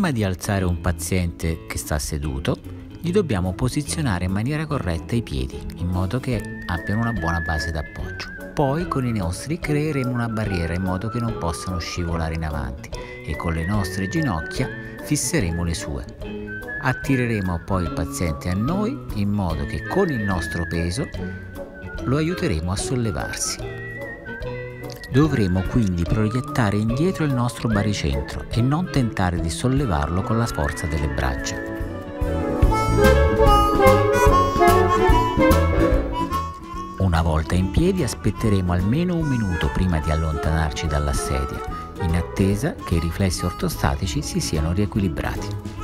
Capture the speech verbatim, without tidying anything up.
Prima di alzare un paziente che sta seduto, gli dobbiamo posizionare in maniera corretta i piedi, in modo che abbiano una buona base d'appoggio. Poi con i nostri creeremo una barriera in modo che non possano scivolare in avanti e con le nostre ginocchia fisseremo le sue. Attireremo poi il paziente a noi in modo che con il nostro peso lo aiuteremo a sollevarsi. Dovremo quindi proiettare indietro il nostro baricentro e non tentare di sollevarlo con la forza delle braccia. Una volta in piedi aspetteremo almeno un minuto prima di allontanarci dalla sedia, in attesa che i riflessi ortostatici si siano riequilibrati.